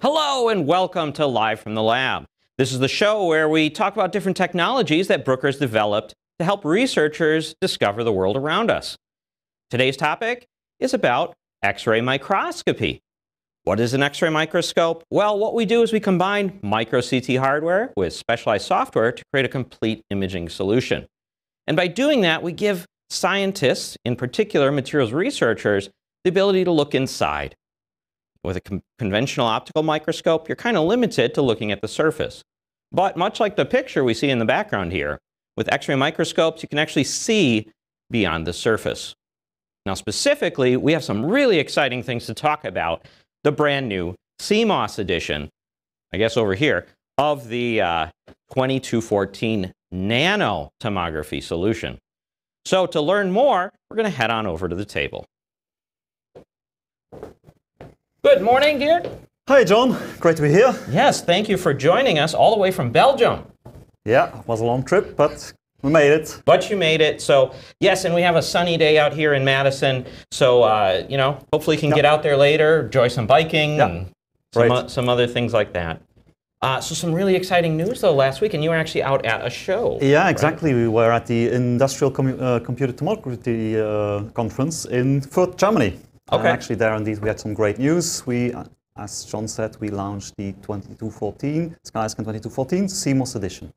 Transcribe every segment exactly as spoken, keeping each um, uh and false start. Hello and welcome to Live from the Lab. This is the show where we talk about different technologies that Bruker has developed to help researchers discover the world around us. Today's topic is about X-ray microscopy. What is an X-ray microscope? Well, what we do is we combine micro C T hardware with specialized software to create a complete imaging solution. And by doing that, we give scientists, in particular materials researchers, the ability to look inside. With a con- conventional optical microscope, you're kind of limited to looking at the surface. But much like the picture we see in the background here, with X-ray microscopes, you can actually see beyond the surface. Now, specifically, we have some really exciting things to talk about. The brand new C M O S edition, I guess over here, of the uh, twenty-two fourteen nanotomography solution. So to learn more, we're going to head on over to the table. Good morning, Geert. Hi, John. Great to be here. Yes, thank you for joining us all the way from Belgium. Yeah, it was a long trip, but we made it. But you made it. So, yes, and we have a sunny day out here in Madison. So, uh, you know, hopefully you can yeah. get out there later, enjoy some biking, yeah. and some, right. some other things like that. Uh, so some really exciting news, though, last week, and you were actually out at a show. Yeah, right? Exactly. We were at the Industrial Com uh, Computer Tomography uh, Conference in Furt, Germany. Okay. And actually there, indeed, we had some great news. We, as John said, we launched the twenty-two fourteen, SkyScan twenty-two fourteen C M O S Edition.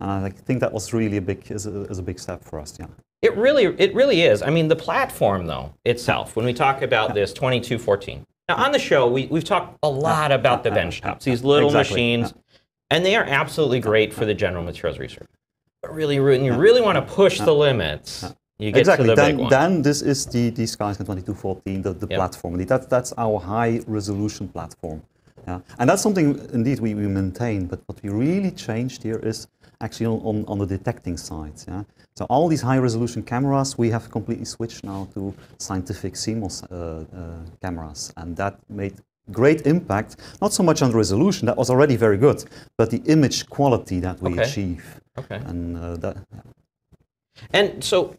And I think that was really a big, is a, is a big step for us, yeah. It really, it really is. I mean, the platform, though, itself, when we talk about yeah. this twenty-two fourteen. Now, on the show, we, we've talked a lot yeah. about the benchtops, these little exactly. machines, yeah. and they are absolutely great for the general materials research. But really, when you really want to push yeah. the limits, yeah. you get exactly. to the then, big one. Then this is the, the SkyScan twenty-two fourteen, the, the yep. platform. That, that's our high-resolution platform. Yeah. And that's something, indeed, we, we maintain, but what we really changed here is actually on, on the detecting side. Yeah? So all these high-resolution cameras, we have completely switched now to scientific C M O S uh, uh, cameras, and that made great impact, not so much on the resolution, that was already very good, but the image quality that we okay. achieve. Okay. And, uh, that, yeah. and so,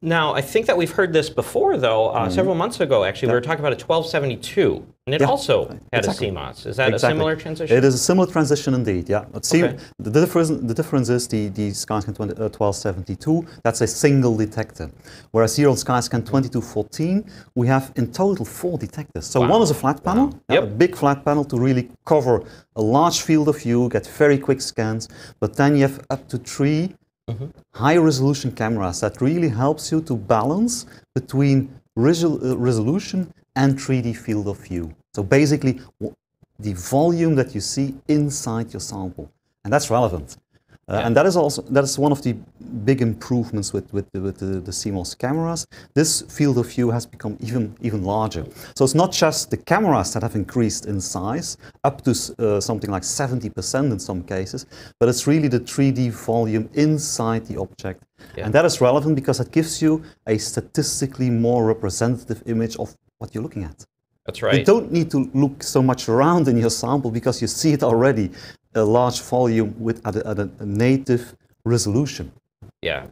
now I think that we've heard this before, though, uh, mm-hmm. several months ago, actually, yeah. we were talking about a twelve seventy-two. And it yeah, also had exactly. a C M O S. Is that exactly. a similar transition? It is a similar transition indeed, yeah. But see, okay. the, difference, the difference is the, the SkyScan twelve seventy-two, that's a single detector. Whereas here on SkyScan twenty-two fourteen, we have in total four detectors. So wow. one is a flat panel, wow. yeah, yep. a big flat panel to really cover a large field of view, get very quick scans, but then you have up to three mm-hmm. high-resolution cameras. That really helps you to balance between resolution and three D field of view. So basically, the volume that you see inside your sample, and that's relevant. Uh, yeah. And that is also that is one of the big improvements with with the, with the, the C M O S cameras. This field of view has become even even larger. So it's not just the cameras that have increased in size, up to uh, something like seventy percent in some cases, but it's really the three D volume inside the object. Yeah. And that is relevant because it gives you a statistically more representative image of what you're looking at. That's right. You don't need to look so much around in your sample because you see it already, a large volume with at a, at a native resolution. Yeah.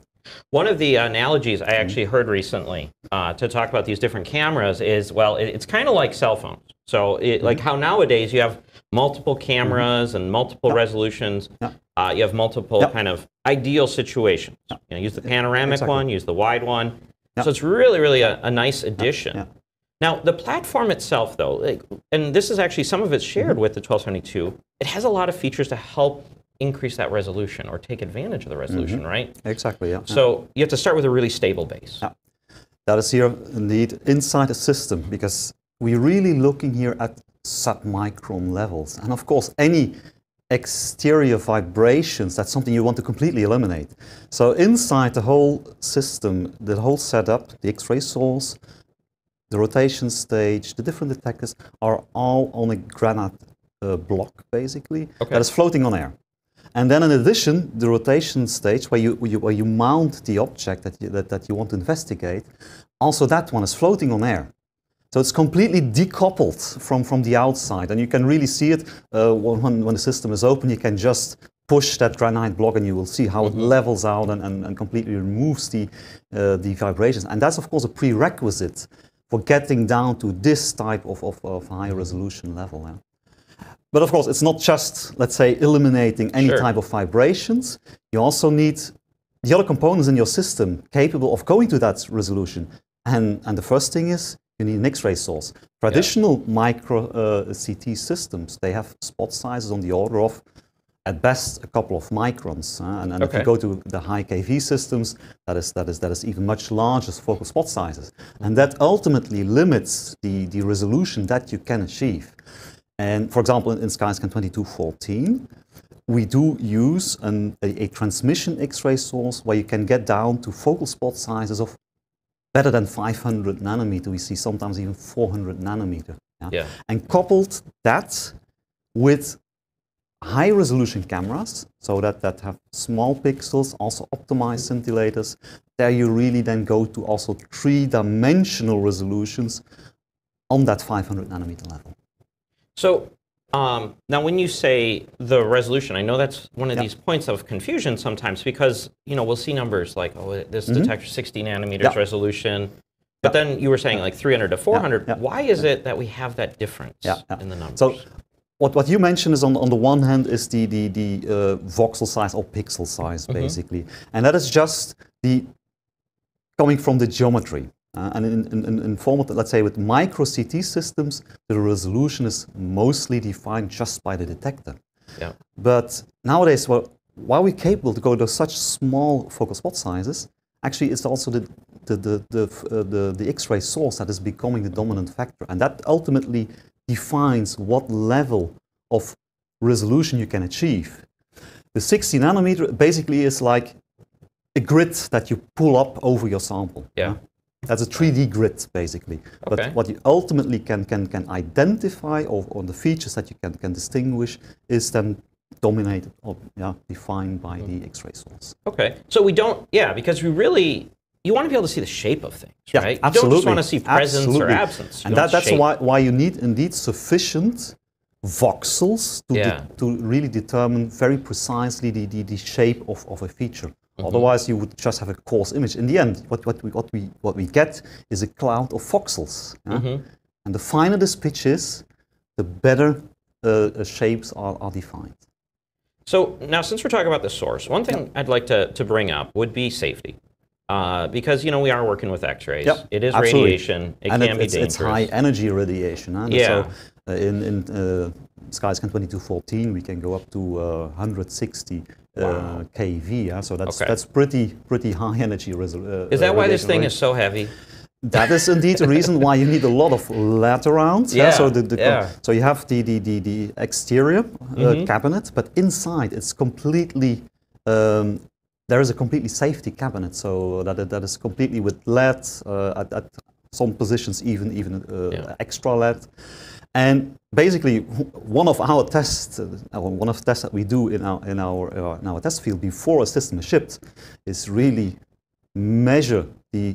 One of the analogies I actually heard recently uh, to talk about these different cameras is, well, it, it's kind of like cell phones. So it, mm-hmm. like how nowadays you have multiple cameras mm-hmm. and multiple yep. resolutions. Yep. Uh, you have multiple yep. kind of ideal situations. Yep. You know, use the panoramic exactly. one, use the wide one. Yep. So it's really, really a, a nice addition. Yep. Yep. Now, the platform itself, though, like, and this is actually some of it's shared with the twelve seventy-two, it has a lot of features to help increase that resolution or take advantage of the resolution, mm-hmm. right? Exactly, yeah. So you have to start with a really stable base. Yeah. That is here, indeed, inside a system, because we're really looking here at submicron levels. And, of course, any exterior vibrations, that's something you want to completely eliminate. So inside the whole system, the whole setup, the X-ray source, the rotation stage, the different detectors are all on a granite uh, block, basically, okay. that is floating on air. And then in addition, the rotation stage, where you, where you, where you mount the object that you, that, that you want to investigate, also that one is floating on air. So it's completely decoupled from, from the outside, and you can really see it uh, when, when the system is open, you can just push that granite block and you will see how mm-hmm. it levels out and, and, and completely removes the, uh, the vibrations. And that's, of course, a prerequisite for getting down to this type of, of, of high resolution level. Yeah. But of course, it's not just, let's say, eliminating any sure. type of vibrations. You also need the other components in your system capable of going to that resolution. And, and the first thing is you need an X-ray source. Traditional yeah. micro-C T uh, systems, they have spot sizes on the order of, at best, a couple of microns. Uh, and and okay. if you go to the high K V systems, that is, that is, that is even much larger focal spot sizes. And that ultimately limits the, the resolution that you can achieve. And for example, in SkyScan twenty-two fourteen, we do use an, a, a transmission X-ray source where you can get down to focal spot sizes of better than five hundred nanometer. We see sometimes even four hundred nanometer. Yeah? Yeah. And coupled that with high resolution cameras, so that, that have small pixels, also optimized scintillators, there you really then go to also three-dimensional resolutions on that five hundred nanometer level. So um, now when you say the resolution, I know that's one of yep. these points of confusion sometimes, because, you know, we'll see numbers like, oh, this mm-hmm. detector sixty nanometers yep. resolution, but yep. then you were saying yep. like three hundred to four hundred. Yep. Yep. Why is yep. it that we have that difference yep. Yep. in the numbers? So what, what you mentioned is on, on the one hand is the, the, the uh, voxel size or pixel size, mm-hmm. basically. And that is just the coming from the geometry. Uh, and in, in, in format, let's say with micro-C T systems, the resolution is mostly defined just by the detector. Yeah. But nowadays, well, while we're capable to go to such small focal spot sizes, actually it's also the, the, the, the, uh, the, the X-ray source that is becoming the dominant factor. And that ultimately defines what level of resolution you can achieve. The sixty nanometer basically is like a grid that you pull up over your sample. Yeah. Uh, That's a three D grid, basically. Okay. But what you ultimately can, can, can identify, or, or the features that you can, can distinguish, is then dominated or yeah, defined by mm. the X-ray source. Okay. So we don't, yeah, because we really, you want to be able to see the shape of things, yeah, right? Absolutely. You don't just want to see presence absolutely. Or absence. You and that, that's why, why you need, indeed, sufficient voxels to, yeah. de to really determine very precisely the, the, the shape of, of a feature. Mm-hmm. Otherwise, you would just have a coarse image. In the end, what, what, we, what, we, what we get is a cloud of voxels. Yeah? Mm-hmm. And the finer this pitch is, the better uh, shapes are, are defined. So now, since we're talking about the source, one thing yep. I'd like to, to bring up would be safety. Uh, because, you know, we are working with X-rays. Yep. It is absolutely. Radiation. It and can it, be it's, dangerous. It's high energy radiation. Huh? Yeah. So, uh, in in uh, SkyScan twenty-two fourteen, we can go up to uh, one hundred sixty. Wow. Uh, K V, yeah? So that's okay. that's pretty pretty high energy resolution. Uh, is that why this thing range. Is so heavy? That is indeed a reason why you need a lot of lat around. Yeah. Yeah? So the, the yeah. so you have the the the, the exterior uh, mm-hmm. cabinet, but inside it's completely um, there is a completely safety cabinet. So that that is completely with lat uh, at, at some positions even even uh, yeah. extra lat. And basically, one of our tests, one of the tests that we do in our, in our, uh, in our test field before a system is shipped is really measure the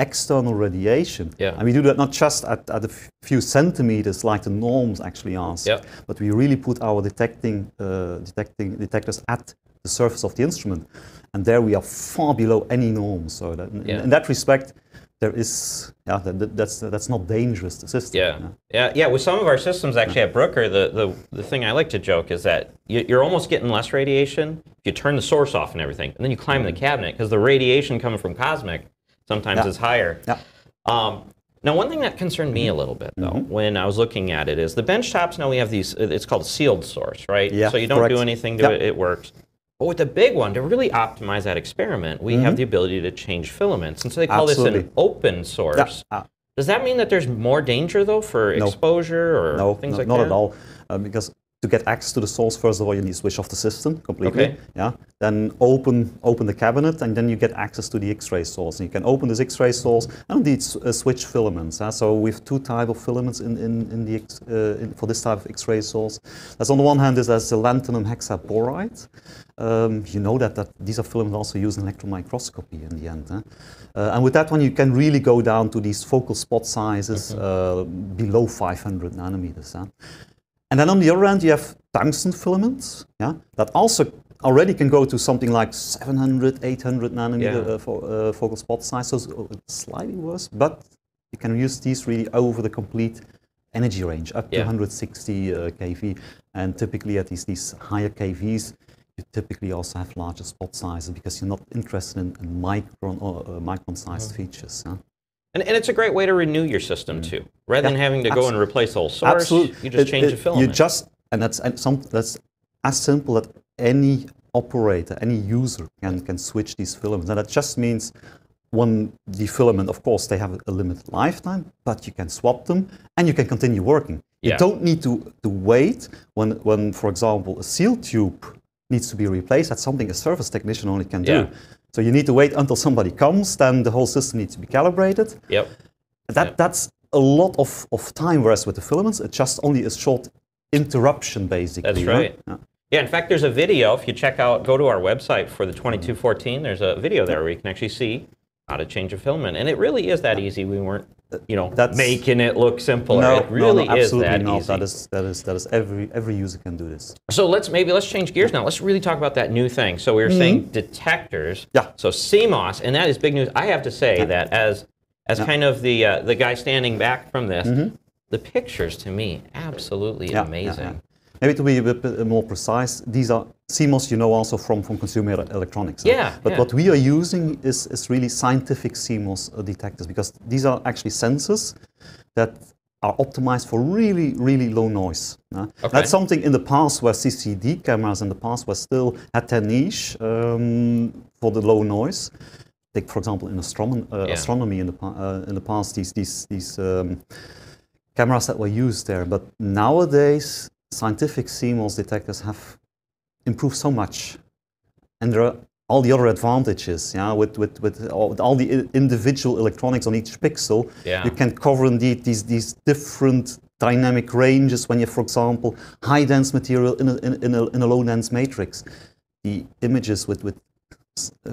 external radiation. Yeah. And we do that not just at, at a few centimeters like the norms actually ask, yeah. but we really put our detecting, uh, detecting detectors at the surface of the instrument. And there we are far below any norm. So that, yeah. in, in that respect, there is, yeah, that, that's, that's not dangerous, the system. Yeah. Yeah. yeah, yeah, with some of our systems actually yeah. at Bruker, the, the, the thing I like to joke is that you, you're almost getting less radiation if you turn the source off and everything, and then you climb the cabinet, because the radiation coming from cosmic sometimes yeah. is higher. Yeah. Um, now, one thing that concerned me a little bit, though, mm-hmm. when I was looking at it is the benchtops, now we have these, it's called a sealed source, right? Yeah, so you don't correct. Do anything to yeah. it, it works. But with the big one, to really optimize that experiment, we mm-hmm. have the ability to change filaments. And so they call absolutely. This an open source. Yeah. Uh, Does that mean that there's more danger, though, for no. exposure or no, things no, like not that? Not at all. Uh, because to get access to the source, first of all, you need to switch off the system completely. Okay. Yeah. Then open, open the cabinet, and then you get access to the X-ray source. And you can open this X-ray source and indeed uh, switch filaments. Huh? So we have two types of filaments in, in, in the X, uh, in, for this type of X-ray source. That's on the one hand, is there's the lanthanum hexaboride. Um, you know that, that these are filaments also used in electron microscopy in the end. Eh? Uh, and with that one, you can really go down to these focal spot sizes okay. uh, below five hundred nanometers. Eh? And then on the other end, you have tungsten filaments yeah, that also already can go to something like seven hundred, eight hundred nanometer yeah. uh, fo uh, focal spot size, so it's slightly worse, but you can use these really over the complete energy range up yeah. to one hundred sixty uh, keV, and typically at these, these higher kVs, you typically also have larger spot sizes because you're not interested in micron or uh, micron-sized mm-hmm. features. Huh? And, and it's a great way to renew your system mm-hmm. too, rather yeah, than having to go and replace the whole source. Absolutely. You just it, change it, the filament. You just, and that's and some that's as simple that any operator, any user can can switch these filaments, and that just means. One, the filament, of course, they have a limited lifetime, but you can swap them and you can continue working. Yeah. You don't need to, to wait when, when, for example, a seal tube needs to be replaced. That's something a service technician only can yeah. do. So you need to wait until somebody comes, then the whole system needs to be calibrated. Yep. That, yep. That's a lot of, of time, whereas with the filaments, it's just only a short interruption, basically. That's right. Yeah. Yeah, in fact, there's a video. If you check out, go to our website for the twenty-two fourteen, there's a video there where you can actually see how to change a filament, and it really is that easy. We weren't, you know, that's, making it look simple. No, it really no, no, is that no. easy. That is, that is, that is every every user can do this. So let's maybe let's change gears now. Let's really talk about that new thing. So we were mm-hmm. saying detectors. Yeah. So C MOS, and that is big news. I have to say yeah. that as as yeah. kind of the uh, the guy standing back from this, mm-hmm. the pictures to me absolutely yeah, amazing. Yeah, yeah. Maybe to be a bit more precise, these are C MOS, you know, also from, from consumer electronics. Yeah. Right? But yeah. what we are using is, is really scientific C MOS detectors, because these are actually sensors that are optimized for really, really low noise. Uh. Okay. That's something in the past where C C D cameras in the past were still at their niche um, for the low noise. Take, for example, in astronom uh, yeah. astronomy in the, uh, in the past, these, these, these um, cameras that were used there. But nowadays, scientific C MOS detectors have improved so much, and there are all the other advantages. Yeah, with with with all, with all the individual electronics on each pixel, yeah. you can cover indeed these these different dynamic ranges. When you, for example, high dense material in a in, in a in a low dense matrix, the images with with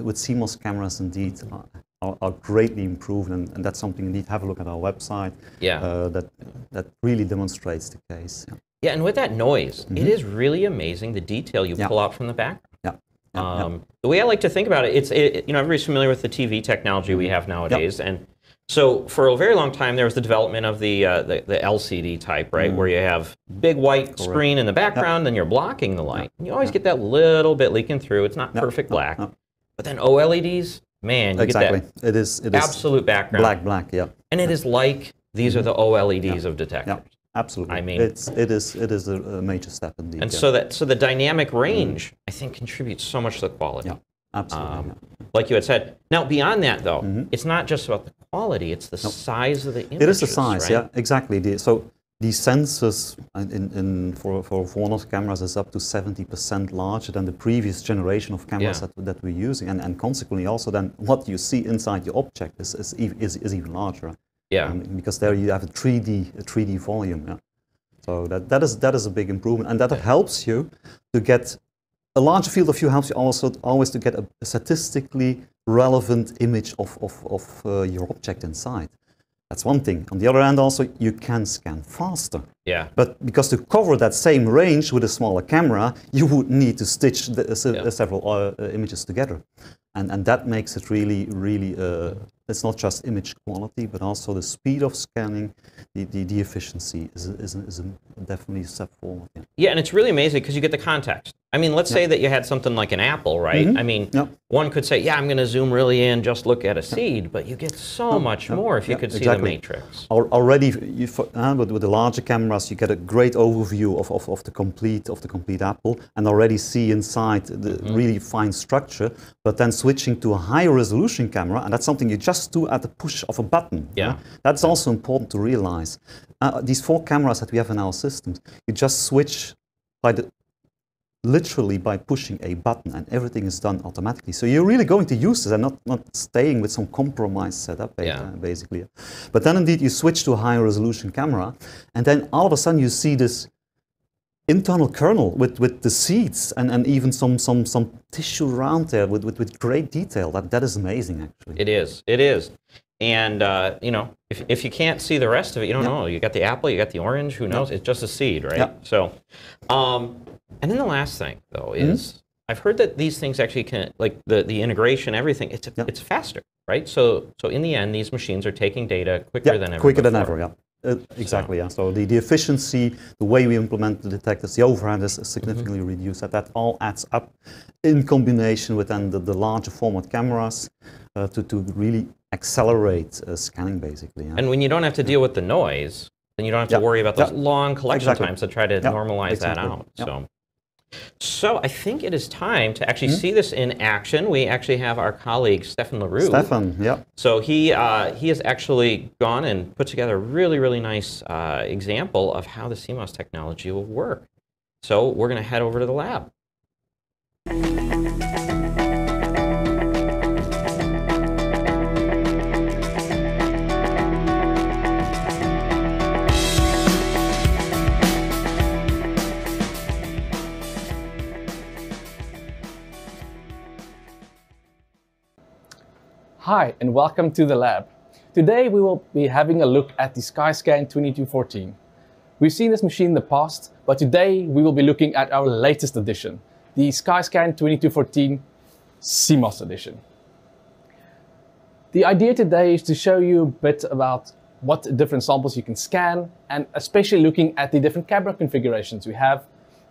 with C MOS cameras indeed are, are, are greatly improved, and, and that's something indeed. Have a look at our website. Yeah, uh, that that really demonstrates the case. Yeah. Yeah, and with that noise, mm-hmm. it is really amazing the detail you yeah. pull out from the background. Yeah. Yeah. Um, yeah. The way I like to think about it, it's it, you know, everybody's familiar with the T V technology we have nowadays, yeah. and so for a very long time there was the development of the uh, the, the L C D type, right, mm. where you have big white Correct. Screen in the background, yeah. and you're blocking the light. Yeah. You always yeah. get that little bit leaking through. It's not yeah. perfect black, yeah. but then O L E Ds, man, you exactly. get that it is it absolute is background black, black, yeah, and it yeah. is like these mm-hmm. are the O L E Ds yeah. of detectors. Yeah. Absolutely. I mean, it's it is it is a, a major step indeed. And yeah. so that so the dynamic range, mm-hmm. I think, contributes so much to the quality. Yeah, absolutely. Um, yeah. Like you had said. Now, beyond that, though, mm-hmm. it's not just about the quality; it's the nope. size of the images. It is the size. Right? Yeah, exactly. The, so these sensors in, in for for Warner's cameras is up to seventy percent larger than the previous generation of cameras yeah. that that we're using, and and consequently also then what you see inside your object is is is, is even larger. Yeah, um, because there you have a three D a three D volume. Yeah, so that that is that is a big improvement, and that yeah. helps you to get a larger field of view. Helps you also always to get a, a statistically relevant image of of of uh, your object inside. That's one thing. On the other hand, also you can scan faster. Yeah, but because to cover that same range with a smaller camera, you would need to stitch the, uh, yeah. several uh, images together. And, and that makes it really, really, uh, it's not just image quality, but also the speed of scanning, the, the, the efficiency is, is, is definitely a step forward. Yeah, yeah, and it's really amazing because you get the context. I mean, let's yeah. say that you had something like an apple, right? Mm-hmm. I mean, yeah. one could say, yeah, I'm going to zoom really in, just look at a seed, but you get so no, much no, more if you yeah, could see exactly. the matrix. Already, you, uh, with, with the larger cameras, you get a great overview of, of, of, the, complete, of the complete apple, and already see inside the mm-hmm. really fine structure, but then switching to a high resolution camera, and that's something you just do at the push of a button. Yeah, right? That's yeah. also important to realize. Uh, these four cameras that we have in our systems, you just switch by the, literally by pushing a button, and everything is done automatically. So you're really going to use this and not, not staying with some compromised setup, yeah. basically. But then indeed you switch to a high resolution camera, and then all of a sudden you see this internal kernel with, with the seeds and, and even some, some, some tissue around there with, with, with great detail. That, that is amazing, actually. It is. It is. And, uh, you know, if, if you can't see the rest of it, you don't yeah. know. You got the apple, you got the orange, who knows? Yeah. It's just a seed, right? Yeah. So, um, and then the last thing, though, is mm-hmm. I've heard that these things actually can, like the, the integration, everything, it's, a, yeah. it's faster, right? So, so in the end, these machines are taking data quicker yeah, than ever. Quicker before. than ever, yeah. Uh, exactly, so. yeah. So the, the efficiency, the way we implement the detectors, the overhead is significantly mm-hmm. reduced. That, that all adds up in combination with then the, the larger format cameras uh, to, to really accelerate uh, scanning, basically. Yeah. And when you don't have to deal with the noise, then you don't have to yeah. worry about those yeah. long collection exactly. times to try to yeah. normalize exactly. that out. Yeah. So. So I think it is time to actually mm-hmm. see this in action. We actually have our colleague Stefan LaRue. Stefan, yeah. So he uh, he has actually gone and put together a really really nice uh, example of how the C M O S technology will work. So we're going to head over to the lab. Hi and welcome to the lab. Today we will be having a look at the SkyScan twenty-two fourteen. We've seen this machine in the past, but today we will be looking at our latest edition, the SkyScan twenty-two fourteen C M O S Edition. The idea today is to show you a bit about what different samples you can scan, and especially looking at the different camera configurations we have,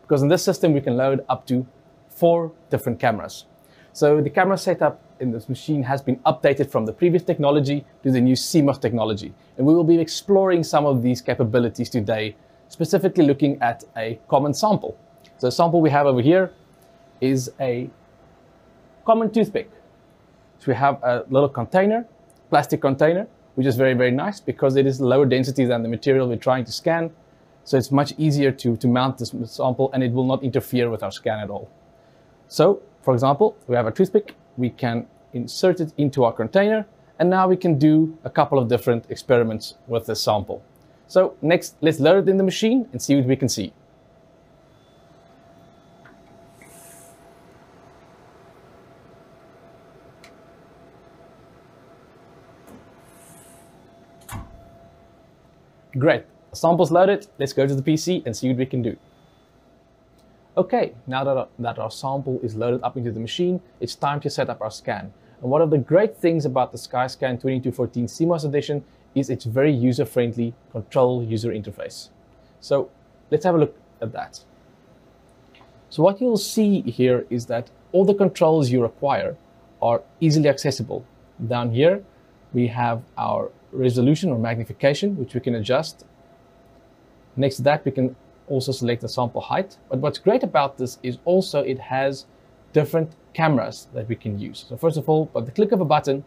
because in this system we can load up to four different cameras. So the camera setup in this machine has been updated from the previous technology to the new C M O S technology. And we will be exploring some of these capabilities today, specifically looking at a common sample. So the sample we have over here is a common toothpick. So we have a little container, plastic container, which is very, very nice because it is lower density than the material we're trying to scan. So it's much easier to, to mount this sample and it will not interfere with our scan at all. So, for example, we have a toothpick. We can insert it into our container, and now we can do a couple of different experiments with this sample. So next, let's load it in the machine and see what we can see. Great, the sample's loaded. Let's go to the P C and see what we can do. Okay, now that our, that our sample is loaded up into the machine, it's time to set up our scan. And one of the great things about the SkyScan twenty-two fourteen C M O S Edition is its very user-friendly control user interface. So let's have a look at that. So what you'll see here is that all the controls you require are easily accessible. Down here, we have our resolution or magnification, which we can adjust. Next to that, we can also select the sample height. But what's great about this is also it has different cameras that we can use. So first of all, by the click of a button,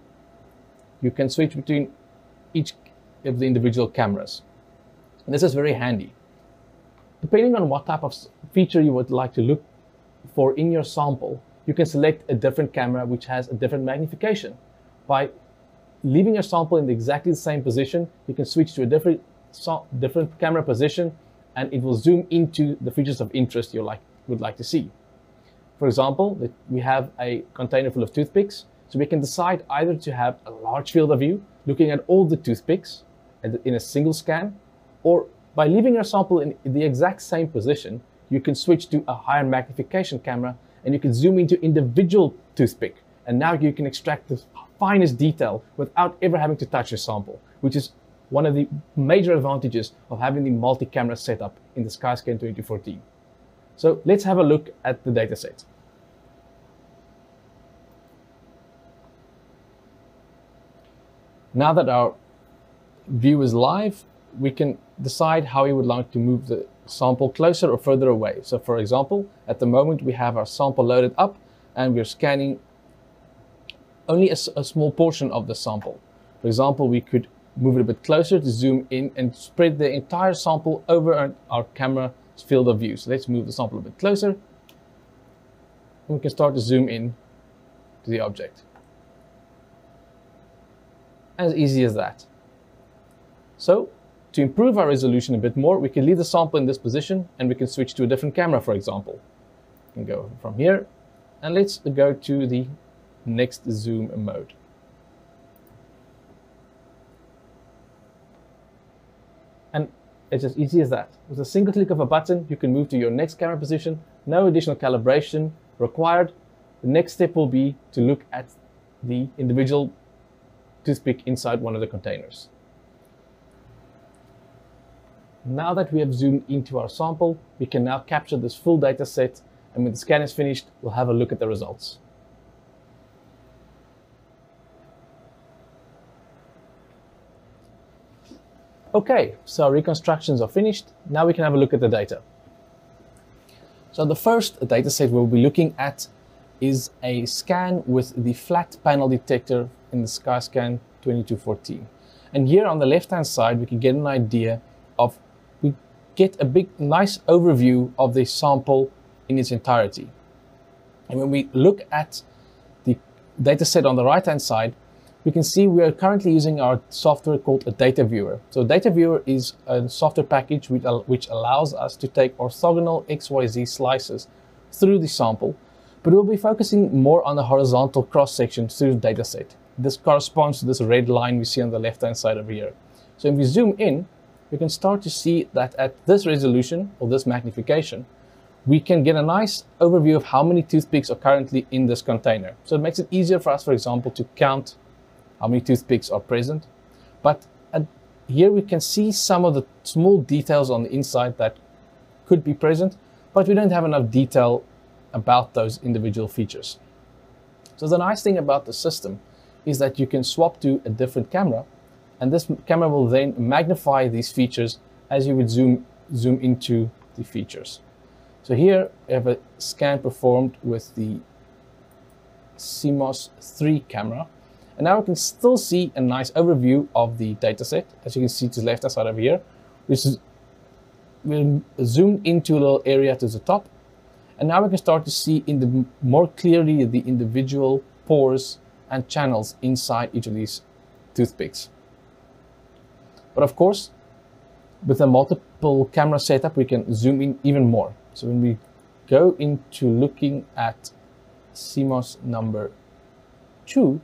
you can switch between each of the individual cameras. And this is very handy. Depending on what type of feature you would like to look for in your sample, you can select a different camera which has a different magnification. By leaving your sample in exactly the same position, you can switch to a different, different camera position, and it will zoom into the features of interest you like, would like to see. For example, we have a container full of toothpicks, so we can decide either to have a large field of view, looking at all the toothpicks in a single scan, or by leaving your sample in the exact same position, you can switch to a higher magnification camera, and you can zoom into individual toothpick, and now you can extract the finest detail without ever having to touch your sample, which is one of the major advantages of having the multi-camera setup in the SkyScan twenty-two fourteen. So let's have a look at the dataset. Now that our view is live, we can decide how we would like to move the sample closer or further away. So for example, at the moment we have our sample loaded up and we're scanning only a, a small portion of the sample. For example, we could move it a bit closer to zoom in and spread the entire sample over our camera's field of view. So let's move the sample a bit closer. And we can start to zoom in to the object. As easy as that. So to improve our resolution a bit more, we can leave the sample in this position and we can switch to a different camera, for example. We can go from here and let's go to the next zoom mode. And it's as easy as that. With a single click of a button, you can move to your next camera position, no additional calibration required. The next step will be to look at the individual toothpick inside one of the containers. Now that we have zoomed into our sample, we can now capture this full data set, and when the scan is finished, we'll have a look at the results. Okay, so our reconstructions are finished. Now we can have a look at the data. So the first data set we'll be looking at is a scan with the flat panel detector in the SkyScan twenty-two fourteen. And here on the left-hand side, we can get an idea of, we get a big, nice overview of the sample in its entirety. And when we look at the data set on the right-hand side, we can see we are currently using our software called a Data Viewer. So Data Viewer is a software package which, which allows us to take orthogonal X Y Z slices through the sample, but we'll be focusing more on the horizontal cross-section through the data set. This corresponds to this red line we see on the left-hand side over here. So if we zoom in, we can start to see that at this resolution, or this magnification, we can get a nice overview of how many toothpicks are currently in this container. So it makes it easier for us, for example, to count how many toothpicks are present. But uh, here we can see some of the small details on the inside that could be present, but we don't have enough detail about those individual features. So the nice thing about the system is that you can swap to a different camera, and this camera will then magnify these features as you would zoom, zoom into the features. So here we have a scan performed with the C MOS three camera. And now we can still see a nice overview of the data set, as you can see to the left-hand side over here, which is, we'll zoom into a little area to the top. And now we can start to see in the more clearly the individual pores and channels inside each of these toothpicks. But of course, with a multiple camera setup, we can zoom in even more. So when we go into looking at C MOS number two,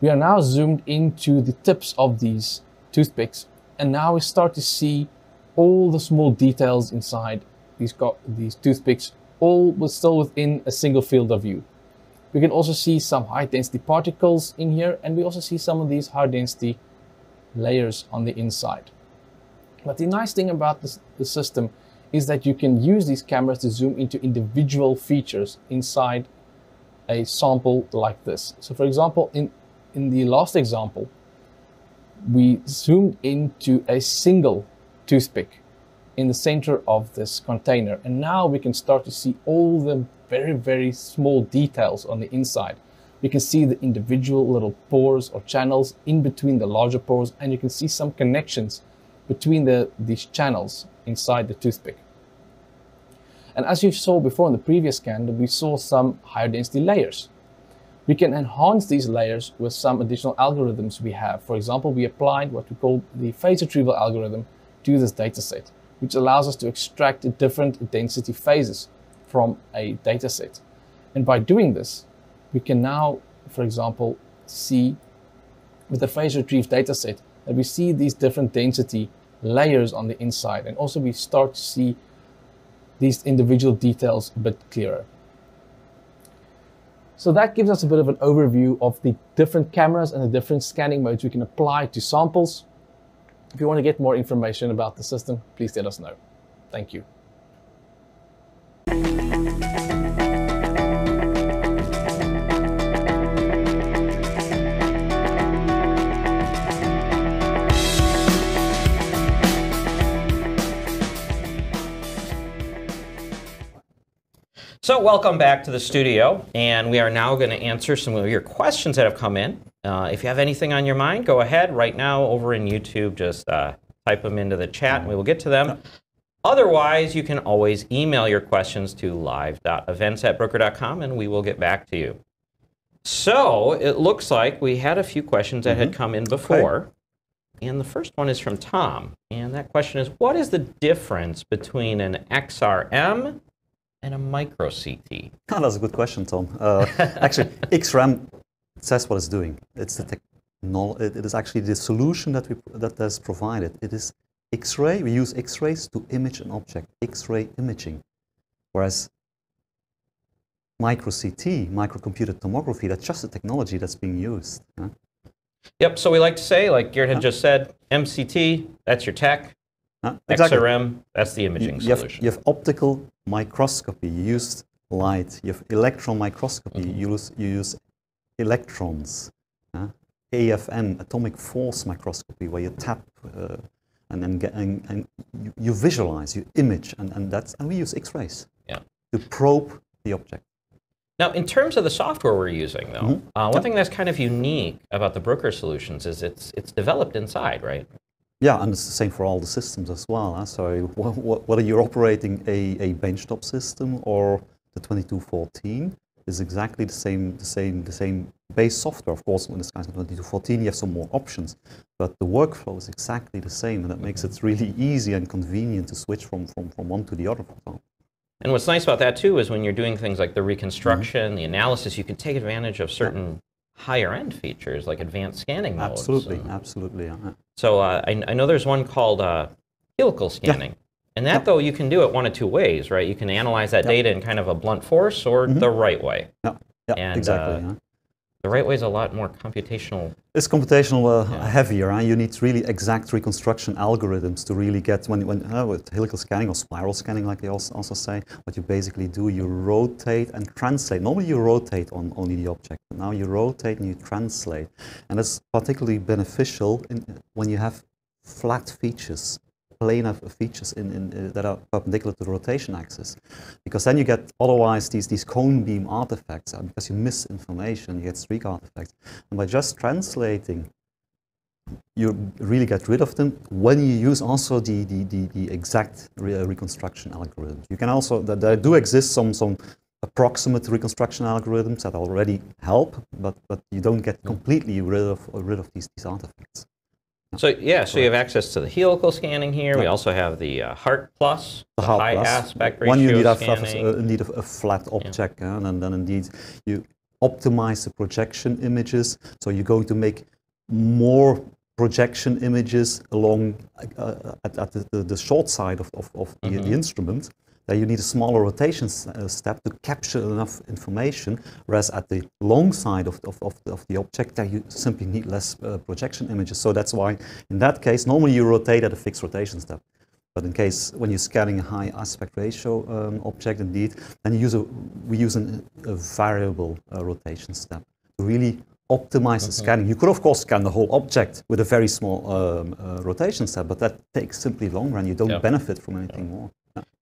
we are now zoomed into the tips of these toothpicks, and now we start to see all the small details inside these, these toothpicks, all was still within a single field of view. We can also see some high density particles in here, and we also see some of these high density layers on the inside. But the nice thing about this, the system is that you can use these cameras to zoom into individual features inside a sample like this. So for example, in In the last example, we zoomed into a single toothpick in the center of this container. And now we can start to see all the very, very small details on the inside. We can see the individual little pores or channels in between the larger pores, and you can see some connections between the, these channels inside the toothpick. And as you saw before in the previous scan, we saw some higher density layers. We can enhance these layers with some additional algorithms we have. For example, we applied what we call the phase retrieval algorithm to this data set, which allows us to extract different density phases from a data set. And by doing this, we can now, for example, see with the phase retrieve data set that we see these different density layers on the inside. And also we start to see these individual details a bit clearer. So that gives us a bit of an overview of the different cameras and the different scanning modes we can apply to samples. If you want to get more information about the system, please let us know. Thank you. So welcome back to the studio, and we are now going to answer some of your questions that have come in. Uh, if you have anything on your mind, go ahead. Right now over in YouTube, just uh, type them into the chat and we will get to them. Otherwise, you can always email your questions to live dot events at bruker dot com and we will get back to you. So it looks like we had a few questions that mm-hmm. had come in before. Okay. And the first one is from Tom. And that question is, what is the difference between an X R M and a micro C T? Oh, that's a good question, Tom. Uh, actually, X R M says what it's doing. It's the technology. It is actually the solution that we that is provided. It is X-ray. We use X-rays to image an object. X-ray imaging, whereas micro C T, microcomputed tomography, that's just the technology that's being used. Huh? Yep. So we like to say, like Geert had yeah. just said, M C T. That's your tech. Huh? Exactly. X R M, that's the imaging you, you solution. Have, you have optical microscopy, you use light. You have electron microscopy, mm-hmm. you, use, you use electrons. Huh? A F M, atomic force microscopy, where you tap uh, and then get, and, and you, you visualize, you image, and, and that's and we use X-rays yeah. to probe the object. Now, in terms of the software we're using, though, mm-hmm. uh, one yeah. thing that's kind of unique about the Bruker solutions is it's it's developed inside, right? Yeah, and it's the same for all the systems as well. Huh? So wh wh whether you're operating a, a benchtop system or the twenty-two fourteen is exactly the same the same the same base software. Of course, when the SkyScan twenty-two fourteen, you have some more options, but the workflow is exactly the same, and that makes it really easy and convenient to switch from from from one to the other. And what's nice about that too is when you're doing things like the reconstruction, mm-hmm. the analysis, you can take advantage of certain yeah. higher end features like advanced scanning modes. Absolutely, and, absolutely. Yeah. So uh, I, I know there's one called uh, helical scanning. Yeah. And that, yep. though, you can do it one of two ways, right? You can analyze that yep. data in kind of a blunt force or mm-hmm. the right way. Yep. Yep. And, exactly. Uh, yeah. The right way is a lot more computational. It's computational uh, yeah. heavier. Huh? You need really exact reconstruction algorithms to really get, when, when uh, with helical scanning or spiral scanning, like they also, also say, what you basically do, you rotate and translate. Normally you rotate on only the object, but now you rotate and you translate. And that's particularly beneficial in, when you have flat features. Planar features in, in, uh, that are perpendicular to the rotation axis, because then you get otherwise these these cone beam artifacts, uh, because you miss information, you get streak artifacts, and by just translating, you really get rid of them. When you use also the the the, the exact re reconstruction algorithms, you can also th there do exist some some approximate reconstruction algorithms that already help, but but you don't get completely rid of rid of these these artifacts. So yeah, so you have access to the helical scanning here. Yep. We also have the uh, Heart Plus, the, the Heart high plus. aspect ratio scanning. When you need, scanning. A, need a, a flat object, yeah. uh, and then indeed you optimize the projection images. So you're going to make more projection images along uh, at, at the, the short side of, of, of the, mm-hmm. the instrument. That you need a smaller rotation uh, step to capture enough information, whereas at the long side of, of, of, the, of the object, that you simply need less uh, projection images. So that's why, in that case, normally you rotate at a fixed rotation step. But in case, when you're scanning a high aspect ratio um, object, indeed, then you use a, we use an, a variable uh, rotation step to really optimize mm-hmm. the scanning. You could, of course, scan the whole object with a very small um, uh, rotation step, but that takes simply longer and you don't yeah. benefit from anything yeah. more.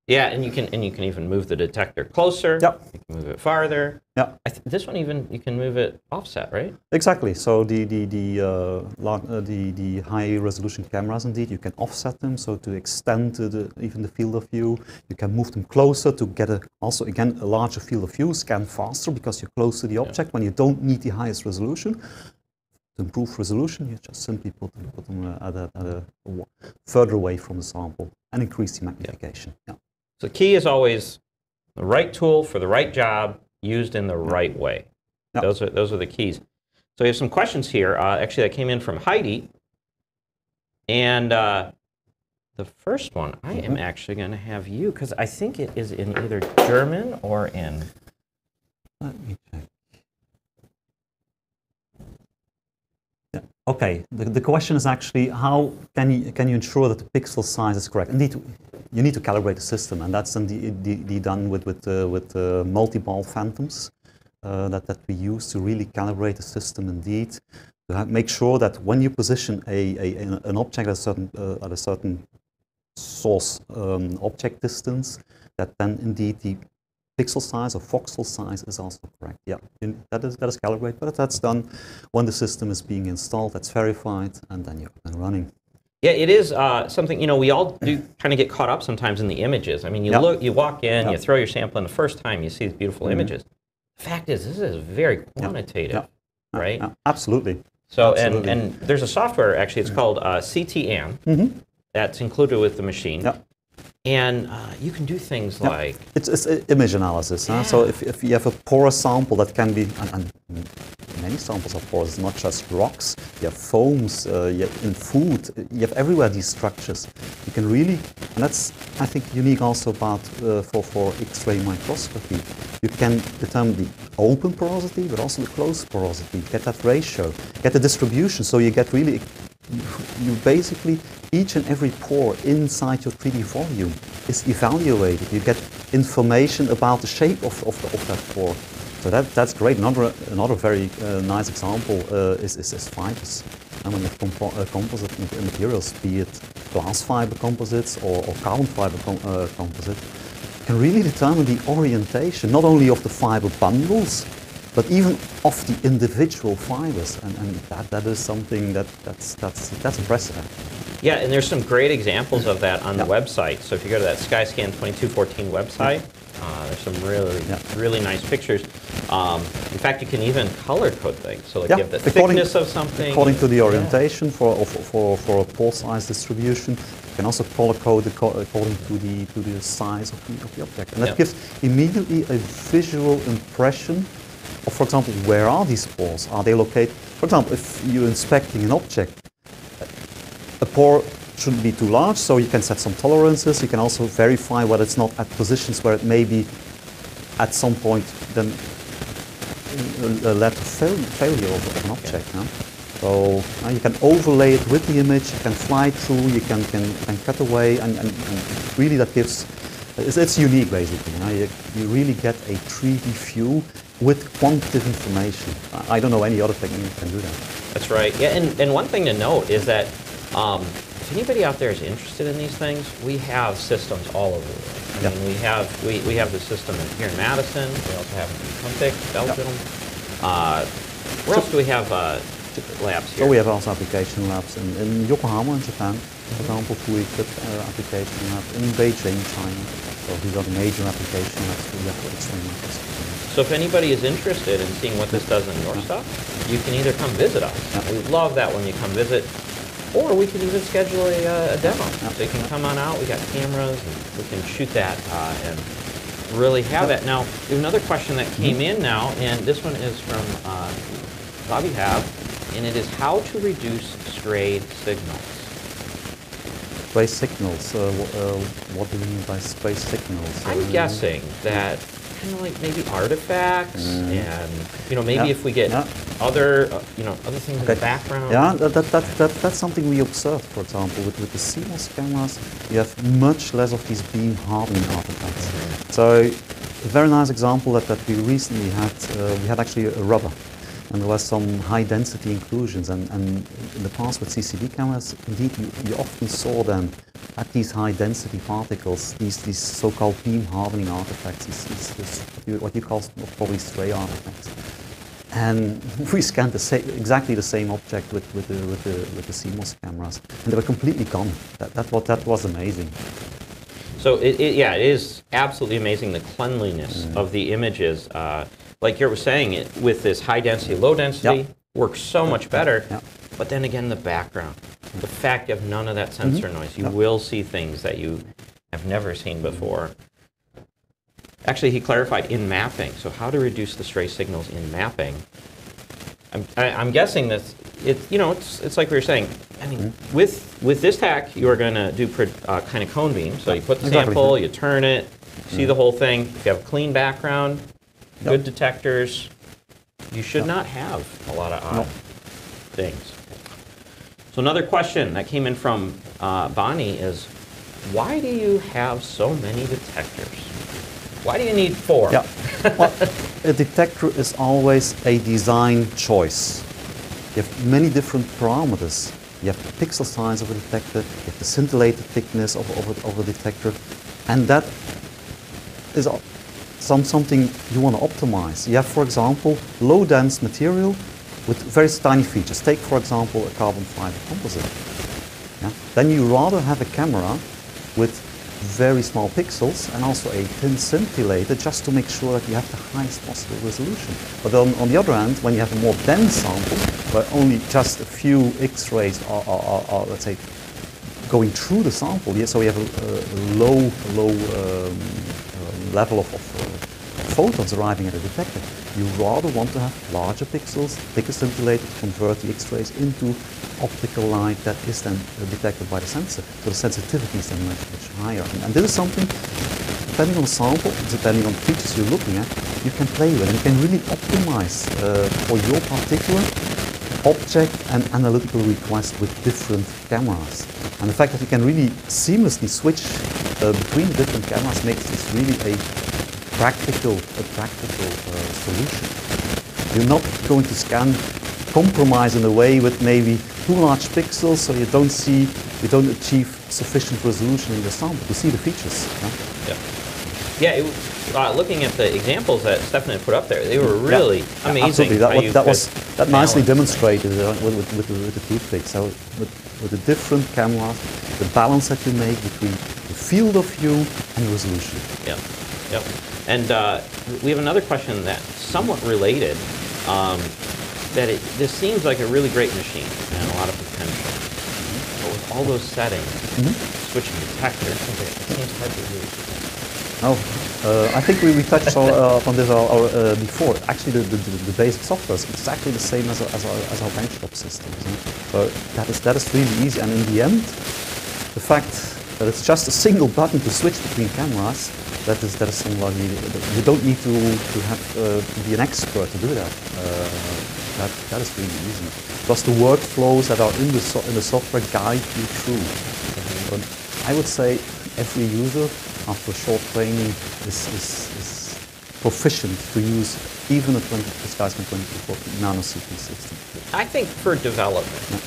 Yeah, and you can and you can even move the detector closer. Yep. You can move it farther. Yeah. This one even you can move it offset, right? Exactly. So the the the uh, the, the high resolution cameras, indeed, you can offset them. So to extend to the, even the field of view, you can move them closer to get a, also again a larger field of view, scan faster because you're close to the object. Yeah. When you don't need the highest resolution, to improve resolution, you just simply put them, put them at a, at a further away from the sample and increase the magnification. Yeah. Yeah. So the key is always the right tool for the right job, used in the right way. Yep. Those are those are the keys. So we have some questions here. Uh, actually, that came in from Heidi, and uh, the first one I am actually going to have you because I think it is in either German or in. Let me check. Okay, the, the question is actually how can you, can you ensure that the pixel size is correct? Indeed, you need to calibrate the system, and that's indeed done with, with, uh, with uh, multi ball phantoms uh, that, that we use to really calibrate the system indeed. To have, make sure that when you position a, a, an object at a certain, uh, at a certain source um, object distance, that then indeed the pixel size or voxel size is also correct. Yeah, in, that, is, that is calibrated, but that's done when the system is being installed, that's verified, and then you're and running. Yeah, it is uh, something, you know, we all do kind of get caught up sometimes in the images. I mean, you, yep. look, you walk in, yep. you throw your sample in the first time, you see these beautiful mm-hmm. images. The fact is, this is very quantitative, yep. Yep. right? Yep. Absolutely. So, Absolutely. And, and there's a software, actually, it's called uh, C T M, mm-hmm. that's included with the machine. Yep. And uh, you can do things yeah. like... It's, it's image analysis. Yeah. Huh? So if, if you have a porous sample that can be... And, and many samples are porous, not just rocks. You have foams, uh, you have in food, you have everywhere these structures. You can really... And that's, I think, unique also about uh, for, for X-ray microscopy. You can determine the open porosity, but also the closed porosity. Get that ratio. Get the distribution, so you get really you, you basically, each and every pore inside your three D volume is evaluated. You get information about the shape of, of, of that pore. So that, that's great. Another, another very uh, nice example uh, is, is, is fibers. And when you have compo uh, composite materials, be it glass fiber composites or, or carbon fiber com uh, composite, can really determine the orientation, not only of the fiber bundles, but even of the individual fibers. And, and that, that is something that, that's, that's, that's impressive. Yeah, and there's some great examples of that on yeah. the website. So if you go to that SkyScan twenty two fourteen website, yeah. Uh, there's some really, yeah. really nice pictures. Um, in fact, you can even color code things. So like yeah. you have the according, thickness of something. According to the orientation yeah. for, for, for a pore size distribution, you can also color code according to the, to the size of the, of the object. And that yeah. gives immediately a visual impression of, for example, where are these pores? Are they located? For example, if you're inspecting an object, a pore shouldn't be too large, so you can set some tolerances. You can also verify whether it's not at positions where it may be at some point then uh, led to fail failure of an object. Yeah. No? So uh, you can overlay it with the image, you can fly through, you can, can, can cut away, and, and, and really that gives, it's, it's unique basically. No? You, you really get a three D view with quantitative information. I don't know any other technique that can do that. That's right. Yeah, and, and one thing to note is that Um, if anybody out there is interested in these things, we have systems all over the world. I yep. mean, we have we, we have the system here in Madison. We also have it in Furt, Belgium. Yep. Uh, where so else do we have uh, labs here? So we have also application labs in, in Yokohama in Japan, mm-hmm. for example, we put uh, application lab in Beijing, China. So these are major application labs we have for X-ray microscopy. So if anybody is interested in seeing what this does in your yeah. stuff, you can either come visit us. Yeah. We love that when you come visit. Or we could even schedule a, uh, a demo. They can come on out. We got cameras. And we can shoot that uh, and really have that. Now, there's another question that came in now, and this one is from uh, Bobby Hav, and it is how to reduce stray signals. Stray signals. Uh, uh, what do you mean by stray signals? I'm um, guessing that kind of like maybe artifacts, mm. and you know maybe yeah. if we get yeah. other uh, you know other things okay. in the background. Yeah, that, that that that that's something we observed. For example, with, with the C M O S cameras, you have much less of these beam hardening artifacts. Mm. So, a very nice example that that we recently had, uh, we had actually a rubber, and there was some high density inclusions. And, and in the past with C C D cameras, indeed you, you often saw them at these high density particles, these, these so-called beam hardening artifacts, these, these, these, what you call probably stray artifacts. And we scanned the same, exactly the same object with, with, the, with, the, with the C M O S cameras, and they were completely gone. That, that, was, that was amazing. So it, it, yeah, it is absolutely amazing the cleanliness mm. of the images. Uh, like you were saying, it, with this high density, low density, yep. works so much better, yep. but then again the background. The fact you have none of that sensor mm-hmm. noise, you yep. will see things that you have never seen before. Actually, he clarified in mapping. So, how to reduce the stray signals in mapping? I'm, I, I'm guessing this. It's you know, it's it's like we were saying. I mean, mm-hmm. with with this hack, you are going to do uh, kind of cone beam. So you put the exactly. sample, you turn it, mm-hmm. see the whole thing. If you have a clean background, yep. good detectors, you should yep. not have a lot of odd nope. things. So another question that came in from uh, Bonnie is, why do you have so many detectors? Why do you need four? Yeah. Well, a detector is always a design choice. You have many different parameters. You have the pixel size of a detector, you have the scintillator thickness of, of, a, of a detector, and that is some, something you want to optimize. You have, for example, low dense material with very tiny features. Take, for example, a carbon fiber composite. Yeah? Then you rather have a camera with very small pixels and also a thin scintillator just to make sure that you have the highest possible resolution. But on, on the other hand, when you have a more dense sample, where only just a few X-rays are, are, are, are, let's say, going through the sample, yeah? So you have a, a low, low um, uh, level of, of uh, photons arriving at a detector. You rather want to have larger pixels, thicker scintillator to convert the X-rays into optical light that is then detected by the sensor. So the sensitivity is then much, much higher. And, and this is something, depending on the sample, depending on the features you're looking at, you can play with and you can really optimize uh, for your particular object and analytical request with different cameras. And the fact that you can really seamlessly switch uh, between different cameras makes this really a practical, a practical uh, solution. You're not going to scan compromise in a way with maybe too large pixels, so you don't see, you don't achieve sufficient resolution in your sample. You see the features. Yeah. Yeah, it, uh, looking at the examples that Stefan put up there, they were really yeah, amazing. Absolutely, that, was, that, was, that nicely demonstrated with, with, with, with the toothpick. So with, with the different cameras, the balance that you make between the field of view and resolution. Yeah, yeah. And uh, we have another question that's somewhat related, um, that it, this seems like a really great machine and a lot of potential. But with all those settings, mm-hmm. switching detectors, it seems hard to use. No, uh, I think we, we touched on uh, this our, our, uh, before. Actually, the, the, the basic software is exactly the same as our, as our, as our benchtop systems. So that is, that is really easy. And in the end, the fact that it's just a single button to switch between cameras, that is, that is somewhat needed. You don't need to, to, have, uh, to be an expert to do that. Uh, that. That is really easy. Plus the workflows that are in the, so in the software guide you through. Mm-hmm. I would say every user, after short training, is, is, is proficient to use even a SkyScan twenty-two fourteen nano C T system. I think for development, yeah.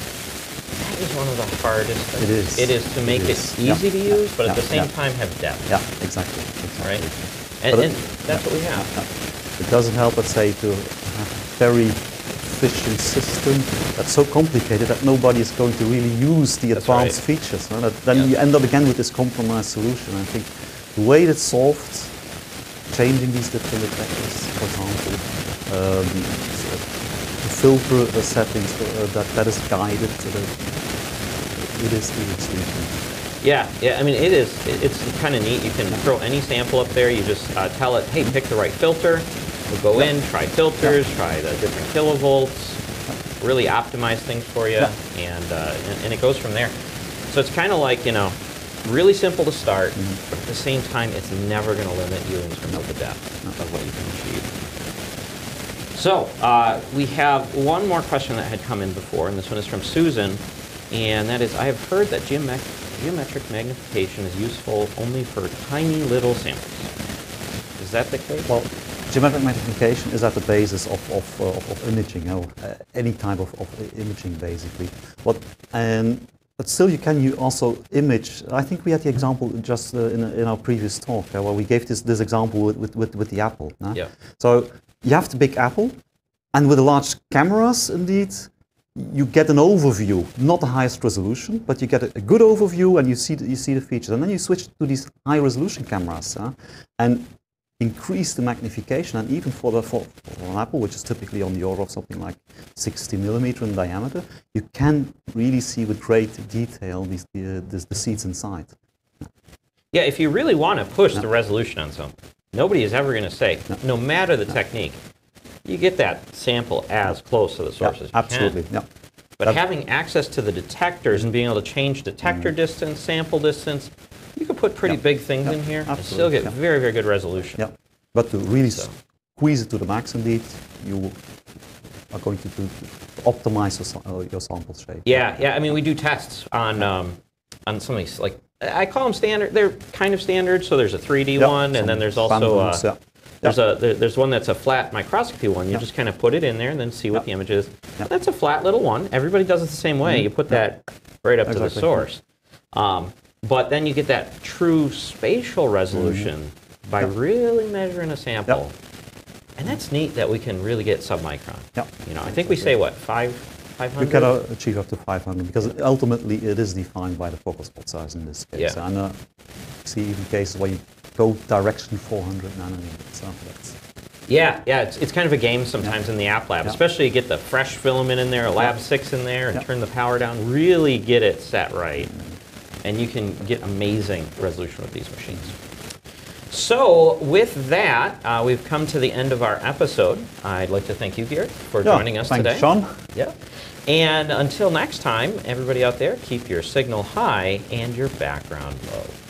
that is one of the hardest things. It is. It is to make it, it easy yeah. to use, yeah. but yeah. at the same yeah. time have depth. Yeah, exactly. exactly. Right? And, it, and that's yeah. what we have. Yeah. It doesn't help, let's say, to have a very efficient system that's so complicated that nobody is going to really use the that's advanced right. features. No? That, then yeah. you end up again with this compromised solution. I think the way that's solved, changing these different detectors, for example, um, the filter the settings uh, that that is guided, to the, it is the solution. Yeah, yeah. I mean, it is. It, it's kind of neat. You can throw any sample up there. You just uh, tell it, hey, pick the right filter. We'll go yep. in, try filters, yep. try the different kilovolts, yep. really optimize things for you, yep. and, uh, and and it goes from there. So it's kind of like, you know, really simple to start, mm-hmm. but at the same time, it's never going to limit you in terms of the depth of what you can achieve. So uh, we have one more question that had come in before, and this one is from Susan, and that is, I have heard that geomet- geometric magnification is useful only for tiny little samples. Is that the case? Well, geometric magnification is at the basis of, of, uh, of, of imaging, you know, uh, any type of, of imaging basically. But, um, but still you can you also image, I think we had the example just uh, in, in our previous talk uh, where we gave this, this example with, with, with the apple. Uh? Yeah. So you have the big apple, and with the large cameras indeed, you get an overview, not the highest resolution, but you get a good overview and you see the, you see the features. And then you switch to these high resolution cameras. Uh? And increase the magnification, and even for, the, for, for an apple, which is typically on the order of something like sixty millimeter in diameter, you can really see with great detail these, uh, the, the seeds inside. Yeah, if you really want to push no. the resolution on something, nobody is ever going to say, no, no matter the no. technique, you get that sample as close to the source yeah, as you absolutely. can. Absolutely. Yeah. But That's having access to the detectors and being able to change detector mm. distance, sample distance, you can put pretty yep. big things yep. in here Absolutely. and still get yep. very, very good resolution. Yep. But to really so. squeeze it to the max, indeed, you are going to, do, to optimize your, uh, your sample shape. Yeah, yeah. I mean, we do tests on um, on some of these, like, I call them standard. They're kind of standard. So there's a three D yep. one, and then there's also a, yeah. there's yep. a there, there's one that's a flat microscopy one. You yep. just kind of put it in there and then see yep. what the image is. Yep. That's a flat little one. Everybody does it the same way. Mm-hmm. You put yep. that right up exactly. to the source. Um, But then you get that true spatial resolution mm-hmm. by yep. really measuring a sample. Yep. And that's neat that we can really get submicron. Yep. You know, I think we say, what, five, five hundred? We can achieve up to five hundred, because ultimately it is defined by the focal spot size in this case. Yeah. And uh, see even cases where you go direction four hundred nanometers. So that's yeah, yeah, it's, it's kind of a game sometimes yeah. in the app lab, yeah. especially you get the fresh filament in there, lab six in there, and yeah. turn the power down, really get it set right. Mm-hmm. And you can get amazing resolution with these machines. So with that, uh, we've come to the end of our episode. I'd like to thank you, Geert, for yeah, joining us thanks, today. Sean. Yeah. And until next time, everybody out there, keep your signal high and your background low.